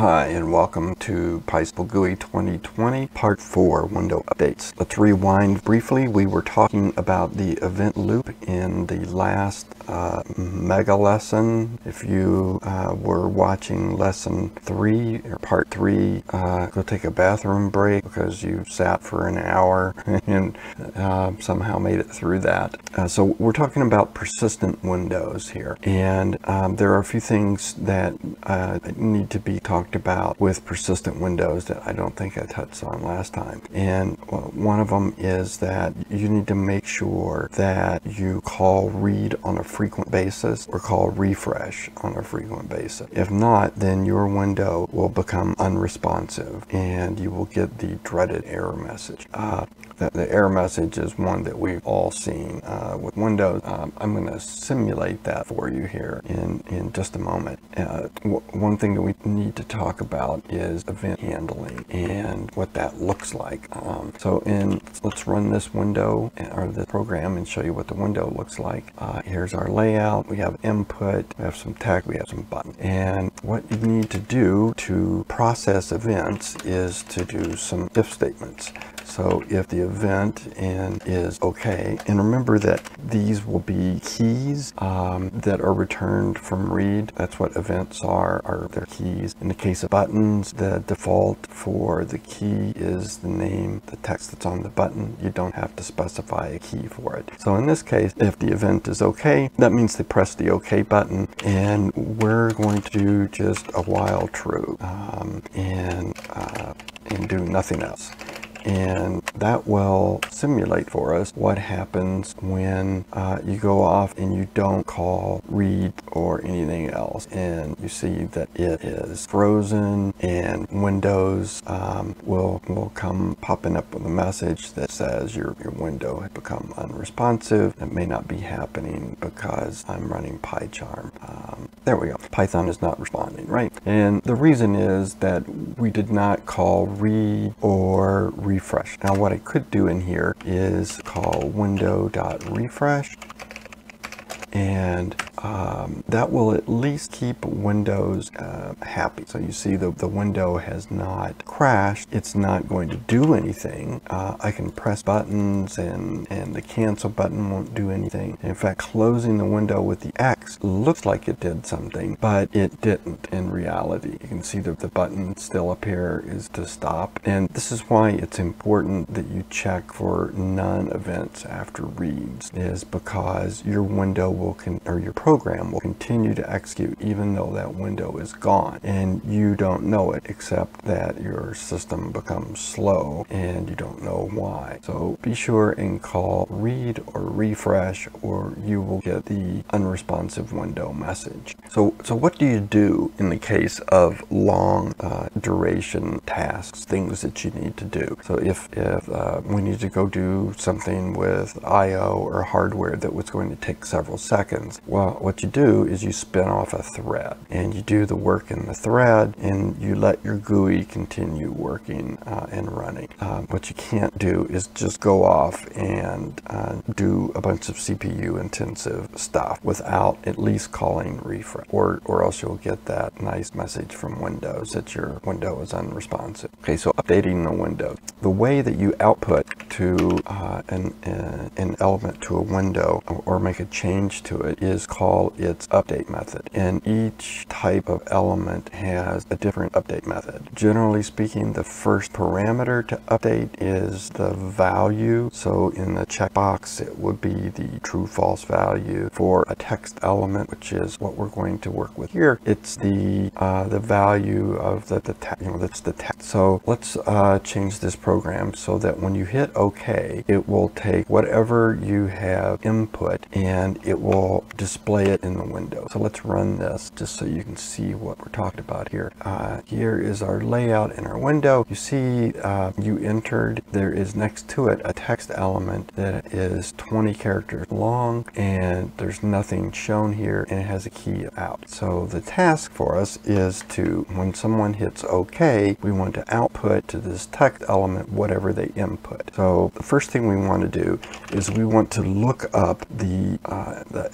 Hi, and welcome to PySimpleGUI 2020 Part 4 Window Updates. Let's rewind briefly. We were talking about the event loop in the last mega lesson. If you were watching lesson 3 or Part 3, go take a bathroom break because you sat for an hour and somehow made it through that. So we're talking about persistent windows here, and there are a few things that need to be talked about with persistent windows that I don't think I touched on last time. And one of them is that you need to make sure that you call read on a frequent basis or call refresh on a frequent basis. If not, then your window will become unresponsive and you will get the dreaded error message. The error message is one that we've all seen with Windows. I'm going to simulate that for you here in just a moment. One thing that we need to talk about is event handling and what that looks like. Let's run this window or the program and show you what the window looks like. Here's our layout. We have input, we have some text, we have some buttons. And what you need to do to process events is to do some if statements. So if the event is okay, and remember that these will be keys that are returned from read. That's what events are their keys. In the case of buttons, the default for the key is the name, the text that's on the button. You don't have to specify a key for it. So in this case, if the event is okay, that means they press the okay button, and we're going to do just a while true and do nothing else. And that will simulate for us what happens when you go off and you don't call read or anything else, and you see that it is frozen, and Windows will come popping up with a message that says your window has become unresponsive. It may not be happening because I'm running PyCharm. There we go. Python is not responding, right? And the reason is that we did not call read or refresh. Now what I could do in here is call window.refresh, and that will at least keep Windows happy. So you see the window has not crashed. It's not going to do anything. I can press buttons and the cancel button won't do anything. In fact, closing the window with the X looks like it did something, but it didn't in reality. You can see that the button still up here is to stop, and this is why it's important that you check for non-events after reads, is because your window or your program will continue to execute even though that window is gone, and you don't know it except that your system becomes slow and you don't know why. So be sure and call read or refresh, or you will get the unresponsive window message. So what do you do in the case of long duration tasks, things that you need to do? So if we need to go do something with IO or hardware that was going to take several seconds, well, what you do is you spin off a thread and you do the work in the thread, and you let your GUI continue working and running. What you can't do is just go off and do a bunch of CPU intensive stuff without at least calling refresh, or else you'll get that nice message from Windows that your window is unresponsive. Okay, so updating the window. The way that you output to an element to a window or make a change to it is call its update method, and each type of element has a different update method. Generally speaking, the first parameter to update is the value. So in the checkbox, it would be the true false value. For a text element, which is what we're going to work with here, it's the value of the text. That's the text. So let's change this program so that when you hit OK, it will take whatever you have input and it will display it in the window. So let's run this just so you can see what we're talking about here. Here is our layout in our window. You see you entered, there is next to it a text element that is 20 characters long, and there's nothing shown here, and it has a key out. So the task for us is to, when someone hits OK, we want to output to this text element whatever they input. So So the first thing we want to do is we want to look up the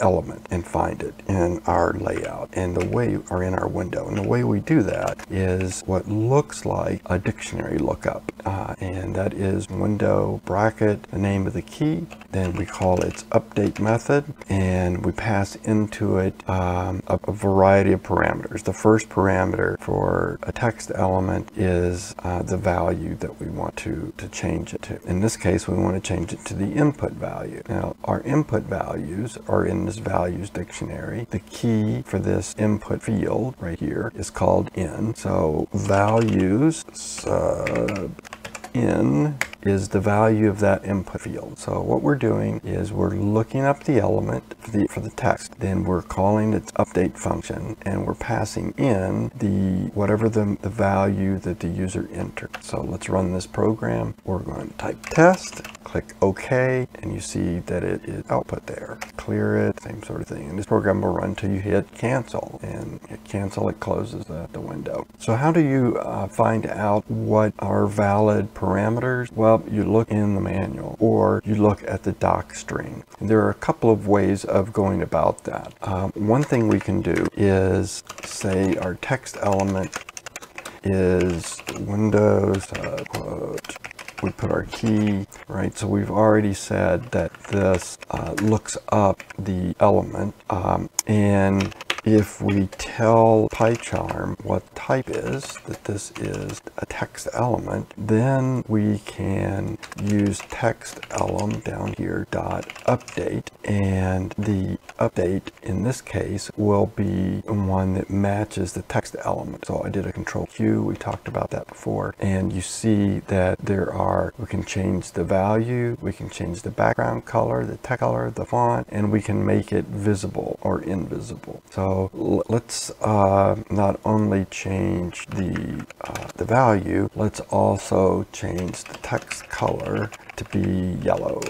element and find it in our layout and the way or in our window. And the way we do that is what looks like a dictionary lookup, and that is window bracket, the name of the key, then we call its update method, and we pass into it a variety of parameters. The first parameter for a text element is the value that we want to change it to. In this case, we want to change it to the input value. Now, our input values are in this values dictionary. The key for this input field right here is called in. So values sub in is the value of that input field. So what we're doing is we're looking up the element for the text, then we're calling its update function, and we're passing in the whatever the value that the user entered. So let's run this program. We're going to type test, click OK, and you see that it is output there. Clear it, same sort of thing. And this program will run until you hit cancel, and hit cancel, it closes the window. So how do you find out what are valid parameters? Well, you look in the manual or you look at the doc string. And there are a couple of ways of going about that. One thing we can do is say our text element is Windows, quote, we put our key, right? So we've already said that this looks up the element, and if we tell PyCharm what type is, that this is a text element, then we can use text element down here dot update, and the update in this case will be one that matches the text element. So I did a control Q, we talked about that before, and you see that there are, we can change the value, we can change the background color, the text color, the font, and we can make it visible or invisible. So let's not only change the value, let's also change the text color to be yellow.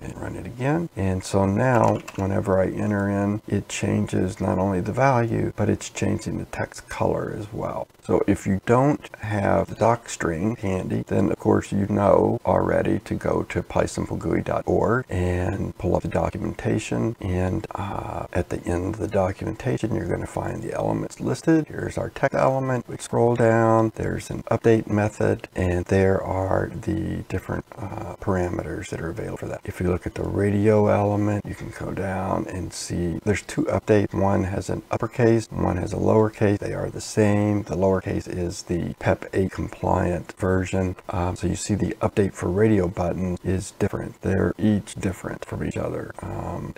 And run it again. And so now whenever I enter in, it changes not only the value, but it's changing the text color as well. So if you don't have the doc string handy, then of course you know already to go to PySimpleGUI.org and pull up the documentation, and at the end of the documentation you're going to find the elements listed. Here's our text element. We scroll down, there's an update method, and there are the different parameters that are available for that. If you look at the radio element, you can go down and see there's two updates. One has an uppercase, one has a lowercase. They are the same. The lowercase is the PEP 8 compliant version. So you see the update for radio button is different. They're each different from each other.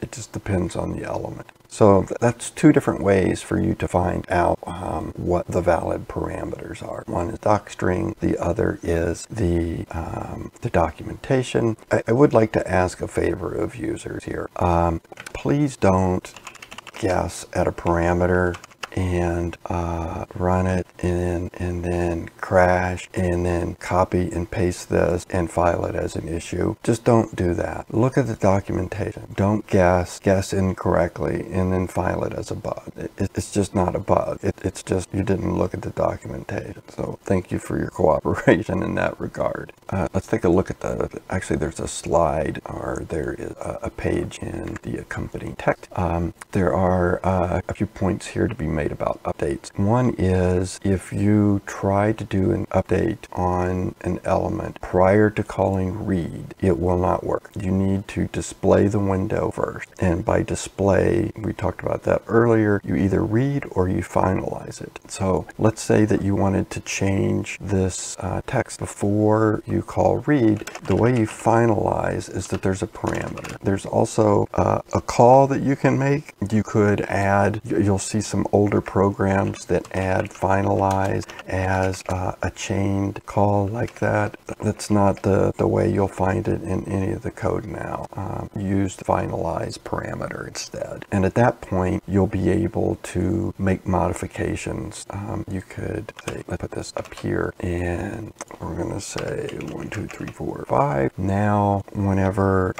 It just depends on the element. So that's two different ways for you to find out what the valid parameters are. One is doc string, the other is the documentation. I would like to ask a favor of users here. Please don't guess at a parameter and run it and then crash and then copy and paste this and file it as an issue. Just don't do that. Look at the documentation. Don't guess incorrectly and then file it as a bug. It's just not a bug. It's just you didn't look at the documentation. So thank you for your cooperation in that regard. Let's take a look at actually there's a slide, or there is a page in the accompanying text. There are a few points here to be made about updates. One is if you try to do an update on an element prior to calling read, it will not work. You need to display the window first, and by display, we talked about that earlier, you either read or you finalize it. So let's say that you wanted to change this text before you call read. The way you finalize is that there's a parameter. There's also a call that you can make. You could add, you'll see some older programs that add finalize as a chained call like that. That's not the way you'll find it in any of the code now. Use the finalize parameter instead. And at that point, you'll be able to make modifications. You could say, let's put this up here, and we're going to say 1, 2, 3, 4, 5. Now, whenever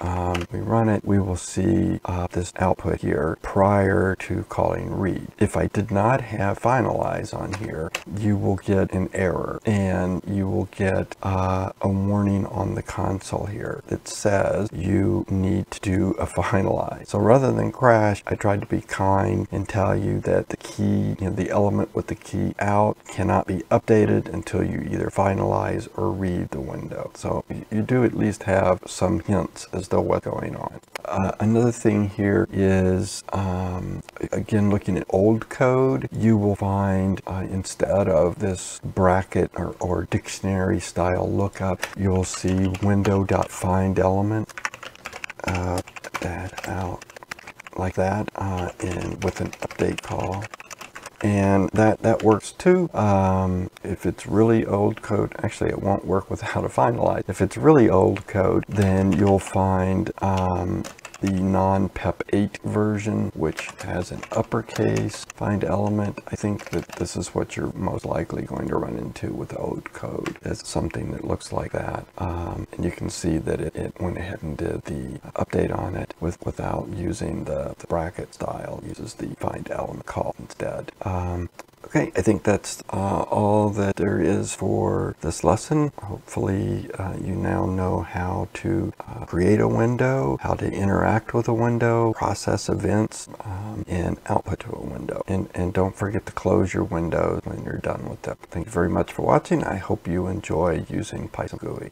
we run it, we will see this output here prior to calling read. If I did did not have finalize on here, you will get an error, and you will get a warning on the console here that says you need to do a finalize. So rather than crash, I tried to be kind and tell you that the key, you know, the element with the key out cannot be updated until you either finalize or read the window. So you do at least have some hints as to what's going on. Another thing here is, again, looking at old code, you will find instead of this bracket or dictionary style lookup, you'll see window.findElement, that out like that, and with an update call. And that works too. If it's really old code, actually it won't work without a finalize. If it's really old code, then you'll find the non-PEP 8 version, which has an uppercase find element. I think that this is what you're most likely going to run into with old code, as something that looks like that. And you can see that it went ahead and did the update on it without using the bracket style. It uses the find element call instead. Okay, I think that's all that there is for this lesson. Hopefully you now know how to create a window, how to interact with a window, process events, and output to a window. And don't forget to close your window when you're done with them. Thank you very much for watching. I hope you enjoy using PySimpleGUI.